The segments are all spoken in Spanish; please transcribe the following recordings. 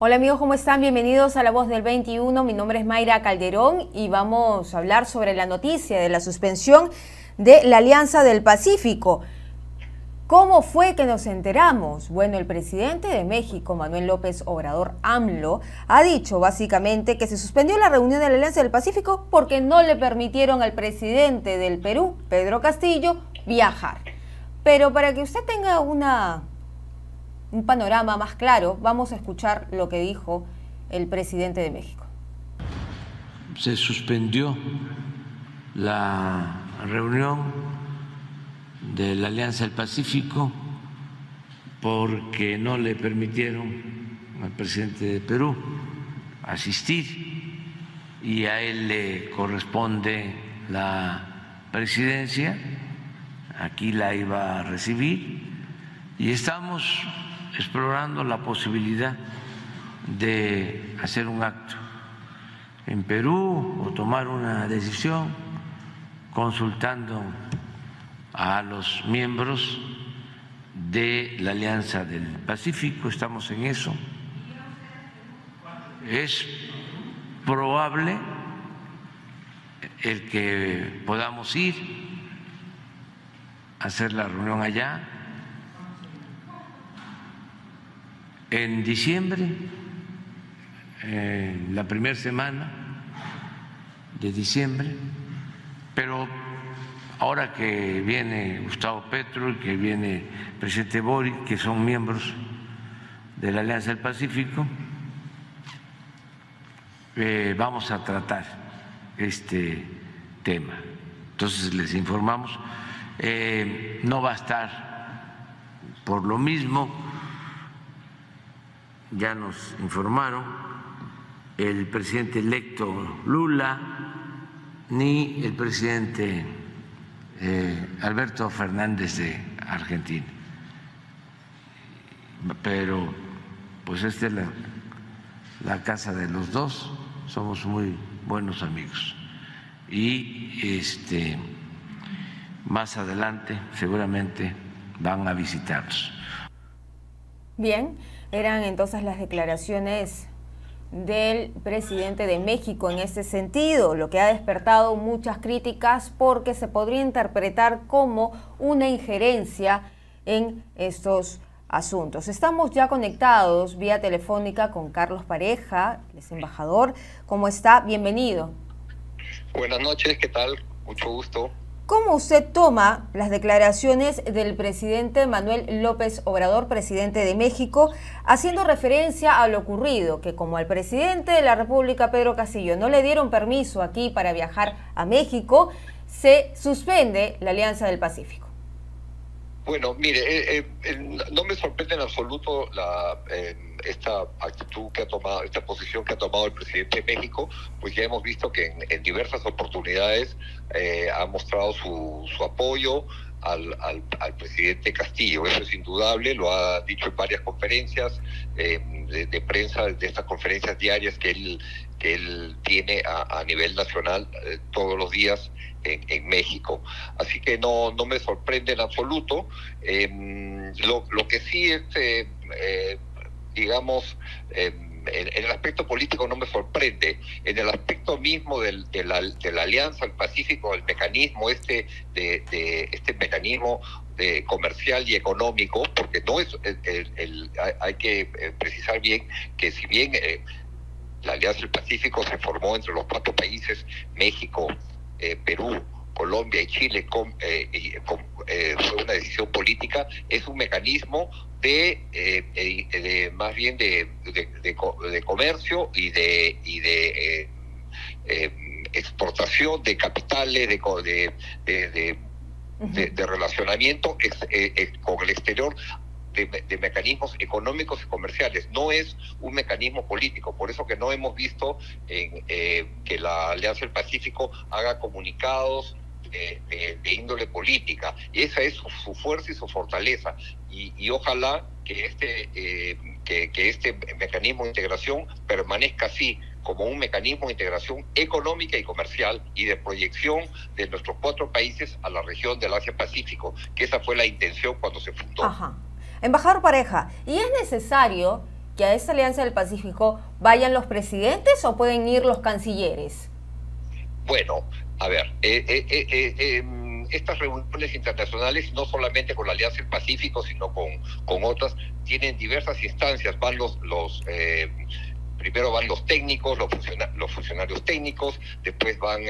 Hola amigos, ¿cómo están? Bienvenidos a La Voz del 21. Mi nombre es Mayra Calderón y vamos a hablar sobre la noticia de la suspensión de la Alianza del Pacífico. ¿Cómo fue que nos enteramos? Bueno, el presidente de México, Manuel López Obrador, AMLO, ha dicho básicamente que se suspendió la reunión de la Alianza del Pacífico porque no le permitieron al presidente del Perú, Pedro Castillo, viajar. Pero para que usted tenga un panorama más claro, vamos a escuchar lo que dijo el presidente de México. Se suspendió la reunión de la Alianza del Pacífico porque no le permitieron al presidente de Perú asistir y a él le corresponde la presidencia, aquí la iba a recibir y estamos explorando la posibilidad de hacer un acto en Perú o tomar una decisión consultando a los miembros de la Alianza del Pacífico, estamos en eso. Es probable el que podamos ir a hacer la reunión allá en diciembre, la primera semana de diciembre, pero ahora que viene Gustavo Petro y que viene presidente Boric, que son miembros de la Alianza del Pacífico, vamos a tratar este tema. Entonces les informamos, no va a estar por lo mismo, ya nos informaron, el presidente electo Lula ni el presidente Alberto Fernández de Argentina, pero pues esta es la casa de los dos, somos muy buenos amigos y más adelante seguramente van a visitarnos. Bien, eran entonces las declaraciones del presidente de México en ese sentido, lo que ha despertado muchas críticas porque se podría interpretar como una injerencia en estos asuntos. Estamos ya conectados vía telefónica con Carlos Pareja, el embajador. ¿Cómo está? Bienvenido. Buenas noches, ¿qué tal? Mucho gusto. ¿Cómo usted toma las declaraciones del presidente Manuel López Obrador, presidente de México, haciendo referencia a lo ocurrido, que como al presidente de la República, Pedro Castillo, no le dieron permiso aquí para viajar a México, se suspende la Alianza del Pacífico? Bueno, mire, no me sorprende en absoluto esta actitud que ha tomado, esta posición que ha tomado el presidente de México, pues ya hemos visto que en diversas oportunidades ha mostrado su apoyo al presidente Castillo. Eso es indudable, lo ha dicho en varias conferencias de prensa, de estas conferencias diarias que él tiene a nivel nacional todos los días en México. Así que no me sorprende en absoluto. Lo que sí es, en el aspecto político no me sorprende, en el aspecto mismo de la Alianza al Pacífico, el mecanismo este mecanismo comercial y económico, porque no es, hay que precisar bien que si bien la Alianza del Pacífico se formó entre los cuatro países, México, Perú, Colombia y Chile, fue una decisión política, es un mecanismo de comercio y de exportación de capitales, de relacionamiento con el exterior, de mecanismos económicos y comerciales. No es un mecanismo político, por eso que no hemos visto que la Alianza del Pacífico haga comunicados de índole política. Esa es su fuerza y su fortaleza, y ojalá que este mecanismo de integración permanezca así, como un mecanismo de integración económica y comercial y de proyección de nuestros cuatro países a la región del Asia-Pacífico, que esa fue la intención cuando se fundó. Ajá. Embajador Pareja, ¿y es necesario que a esta Alianza del Pacífico vayan los presidentes o pueden ir los cancilleres? Bueno, a ver, estas reuniones internacionales, no solamente con la Alianza del Pacífico, sino con otras, tienen diversas instancias. Van primero van los técnicos, los funcionarios técnicos, después van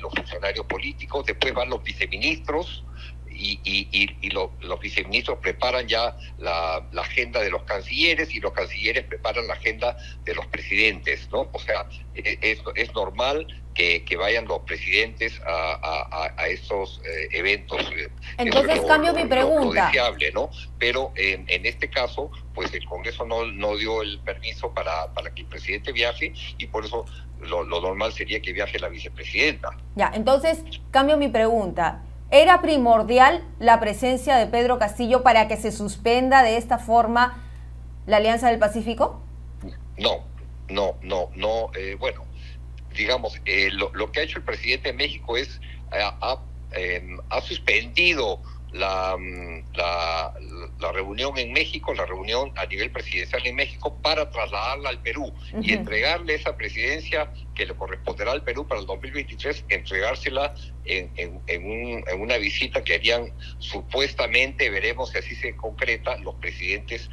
los funcionarios políticos, después van los viceministros, y los viceministros preparan ya la agenda de los cancilleres, y los cancilleres preparan la agenda de los presidentes, ¿no? O sea, es normal que vayan los presidentes a esos eventos. Entonces cambio mi pregunta. Deseable, ¿no? Pero en este caso, pues el Congreso no dio el permiso para que el presidente viaje, y por eso lo normal sería que viaje la vicepresidenta. Ya, entonces cambio mi pregunta. ¿Era primordial la presencia de Pedro Castillo para que se suspenda de esta forma la Alianza del Pacífico? No. Bueno, digamos, lo que ha hecho el presidente de México es ha suspendido la reunión en México, la reunión a nivel presidencial en México, para trasladarla al Perú y entregarle esa presidencia que le corresponderá al Perú para el 2023, entregársela en una visita que harían supuestamente, veremos si así se concreta, los presidentes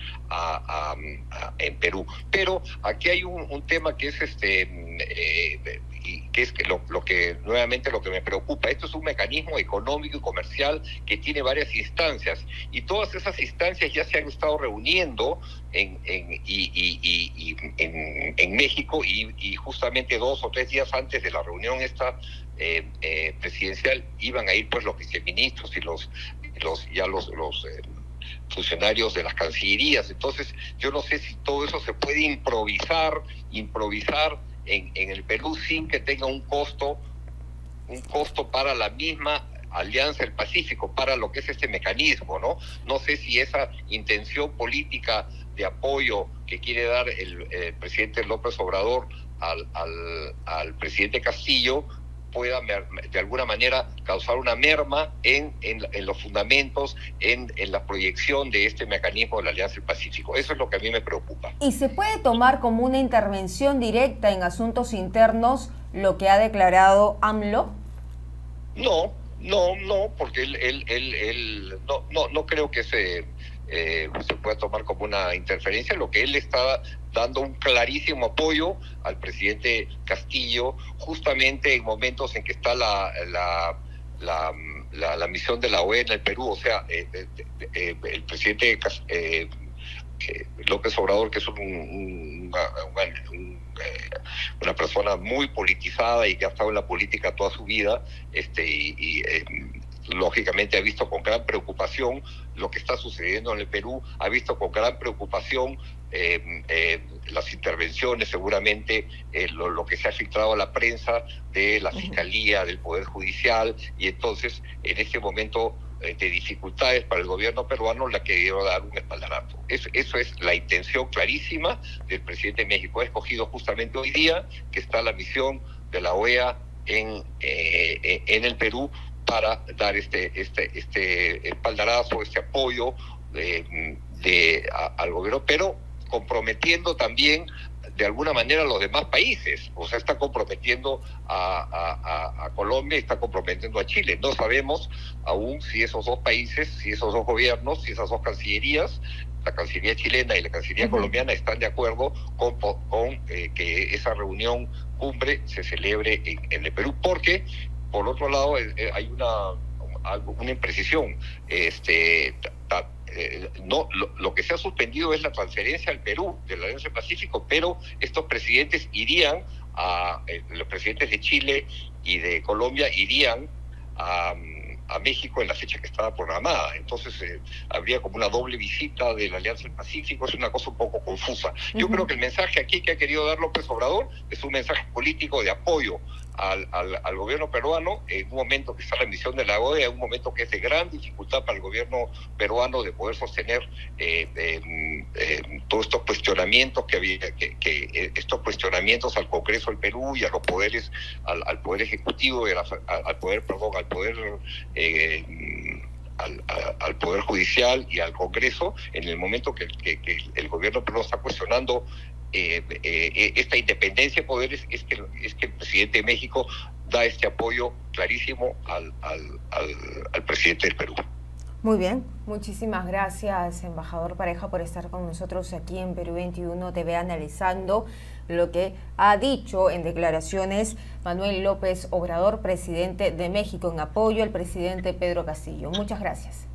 en Perú. Pero aquí hay un tema que es que es lo que me preocupa. Esto es un mecanismo económico y comercial que tiene varias instancias, y todas esas instancias ya se han estado reuniendo en México, y justamente 2 o 3 días antes de la reunión esta presidencial iban a ir pues los viceministros y los funcionarios de las cancillerías. Entonces yo no sé si todo eso se puede improvisar en el Perú sin que tenga un costo para la misma Alianza del Pacífico, para lo que es este mecanismo, ¿no? No sé si esa intención política de apoyo que quiere dar el presidente López Obrador al presidente Castillo pueda de alguna manera causar una merma en los fundamentos, en la proyección de este mecanismo de la Alianza del Pacífico. Eso es lo que a mí me preocupa. ¿Y se puede tomar como una intervención directa en asuntos internos lo que ha declarado AMLO? No, porque él no creo que se pueda tomar como una interferencia. Lo que él está dando un clarísimo apoyo al presidente Castillo, justamente en momentos en que está la misión de la OEA en el Perú. O sea, el presidente López Obrador, que es una persona muy politizada y que ha estado en la política toda su vida, lógicamente ha visto con gran preocupación lo que está sucediendo en el Perú, ha visto con gran preocupación las intervenciones, seguramente lo que se ha filtrado a la prensa de la Fiscalía, del Poder Judicial, y entonces en este momento de dificultades para el gobierno peruano le ha querido dar un espaldarazo. Eso es la intención clarísima del presidente de México. Ha escogido justamente hoy día que está la misión de la OEA en el Perú para dar este espaldarazo, este apoyo al gobierno, pero comprometiendo también de alguna manera a los demás países. O sea, está comprometiendo a Colombia, está comprometiendo a Chile. No sabemos aún si esos dos países, si esos dos gobiernos, si esas dos cancillerías, la Cancillería chilena y la Cancillería colombiana, están de acuerdo con que esa reunión cumbre se celebre en el Perú, porque por otro lado hay una imprecisión. Lo que se ha suspendido es la transferencia al Perú de la Alianza del Pacífico, pero estos presidentes irían los presidentes de Chile y de Colombia irían a México en la fecha que estaba programada. Entonces habría como una doble visita de la Alianza del Pacífico. Es una cosa un poco confusa. Yo creo que el mensaje aquí que ha querido dar López Obrador es un mensaje político de apoyo al gobierno peruano en un momento que está la misión de la OEA, en un momento que es de gran dificultad para el gobierno peruano de poder sostener todos estos cuestionamientos que había, estos cuestionamientos al Congreso del Perú y a los poderes, al poder ejecutivo, al poder al Poder Judicial y al Congreso en el momento que el gobierno peruano está cuestionando esta independencia de poderes, es que el presidente de México da este apoyo clarísimo al presidente del Perú. Muy bien, muchísimas gracias, embajador Pareja, por estar con nosotros aquí en Perú21 TV analizando lo que ha dicho en declaraciones Manuel López Obrador, presidente de México, en apoyo al presidente Pedro Castillo. Muchas gracias.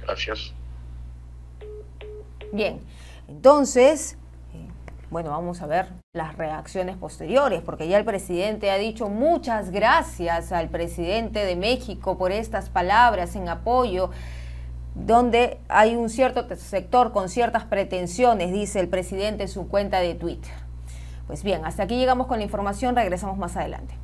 Gracias. Bien, entonces, bueno, vamos a ver las reacciones posteriores, porque ya el presidente ha dicho muchas gracias al presidente de México por estas palabras en apoyo, donde hay un cierto sector con ciertas pretensiones, dice el presidente en su cuenta de Twitter. Pues bien, hasta aquí llegamos con la información, regresamos más adelante.